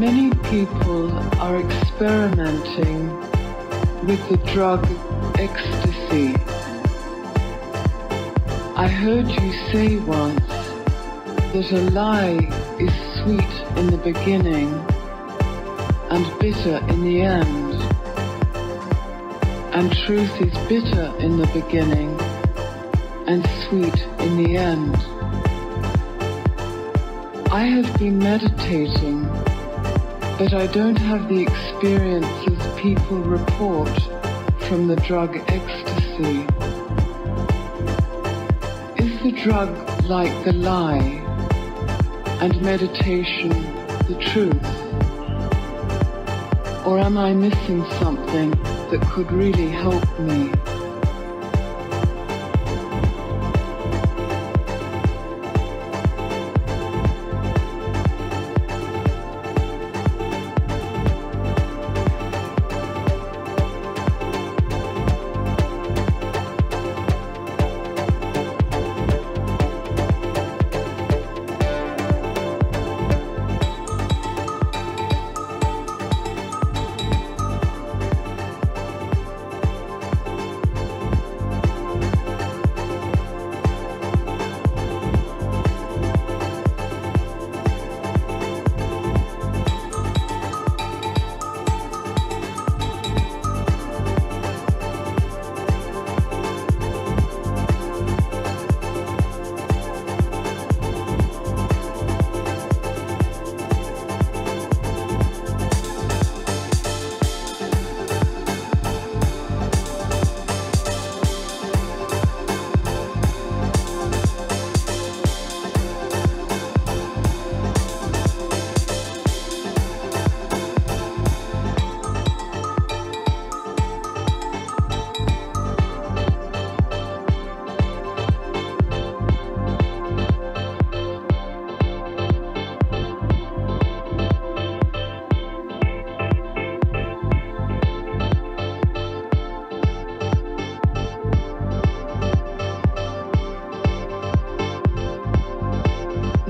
Many people are experimenting with the drug ecstasy. I heard you say once that a lie is sweet in the beginning and bitter in the end, and truth is bitter in the beginning and sweet in the end. I have been meditating, but I don't have the experiences people report from the drug ecstasy. Is the drug like the lie, and meditation the truth? Or am I missing something that could really help me?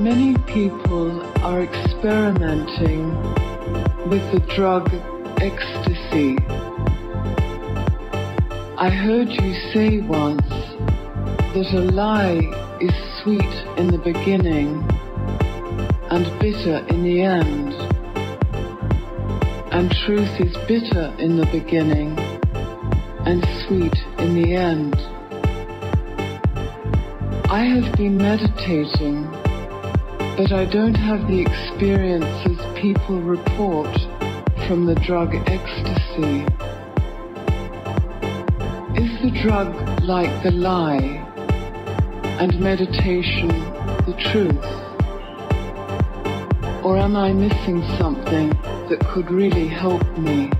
Many people are experimenting with the drug ecstasy. I heard you say once that a lie is sweet in the beginning and bitter in the end, and truth is bitter in the beginning and sweet in the end. I have been meditating, but I don't have the experiences people report from the drug ecstasy. Is the drug like the lie, and meditation the truth? Or am I missing something that could really help me?